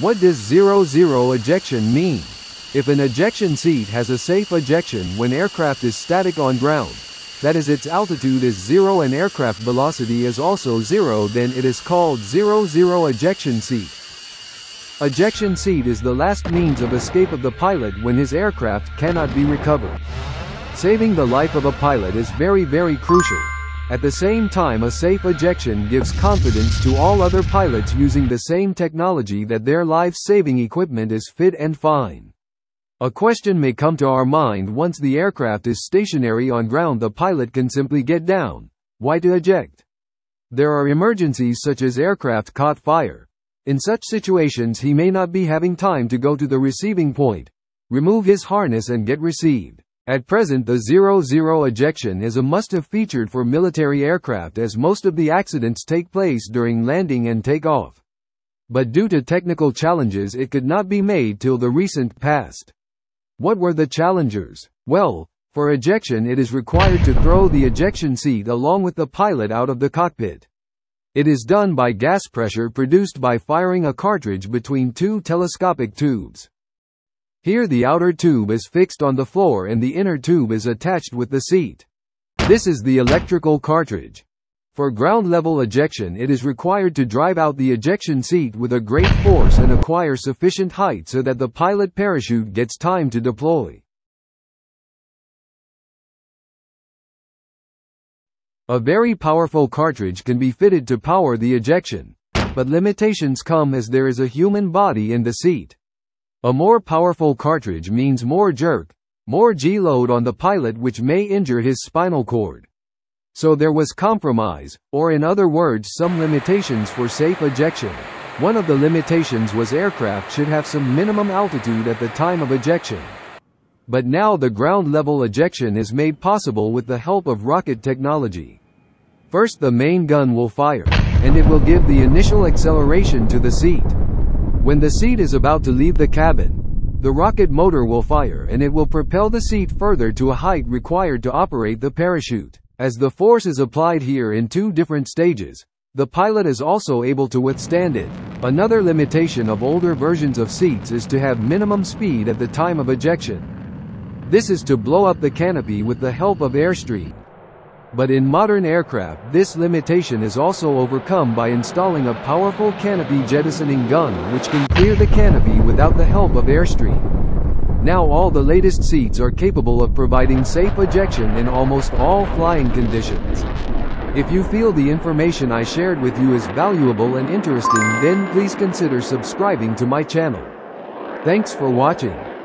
What does zero-zero ejection mean? If an ejection seat has a safe ejection when aircraft is static on ground, that is, its altitude is zero and aircraft velocity is also zero, then it is called zero-zero ejection seat. Ejection seat is the last means of escape of the pilot when his aircraft cannot be recovered. Saving the life of a pilot is very, very crucial. At the same time, a safe ejection gives confidence to all other pilots using the same technology that their life-saving equipment is fit and fine. A question may come to our mind: once the aircraft is stationary on ground, the pilot can simply get down. Why to eject? There are emergencies such as aircraft caught fire. In such situations, he may not be having time to go to the receiving point, remove his harness and get received. At present, the zero-zero ejection is a must-have featured for military aircraft, as most of the accidents take place during landing and takeoff. But due to technical challenges, it could not be made till the recent past. What were the challenges? Well, for ejection, it is required to throw the ejection seat along with the pilot out of the cockpit. It is done by gas pressure produced by firing a cartridge between two telescopic tubes. Here the outer tube is fixed on the floor and the inner tube is attached with the seat. This is the electrical cartridge. For ground-level ejection, it is required to drive out the ejection seat with a great force and acquire sufficient height so that the pilot parachute gets time to deploy. A very powerful cartridge can be fitted to power the ejection, but limitations come as there is a human body in the seat. A more powerful cartridge means more jerk, more G-load on the pilot, which may injure his spinal cord. So there was compromise, or in other words, some limitations for safe ejection. One of the limitations was aircraft should have some minimum altitude at the time of ejection. But now the ground-level ejection is made possible with the help of rocket technology. First, the main gun will fire, and it will give the initial acceleration to the seat. When the seat is about to leave the cabin, the rocket motor will fire and it will propel the seat further to a height required to operate the parachute. As the force is applied here in two different stages, the pilot is also able to withstand it. Another limitation of older versions of seats is to have minimum speed at the time of ejection. This is to blow up the canopy with the help of airstream. But in modern aircraft, this limitation is also overcome by installing a powerful canopy jettisoning gun, which can clear the canopy without the help of airstream. Now all the latest seats are capable of providing safe ejection in almost all flying conditions. If you feel the information I shared with you is valuable and interesting, then please consider subscribing to my channel. Thanks for watching.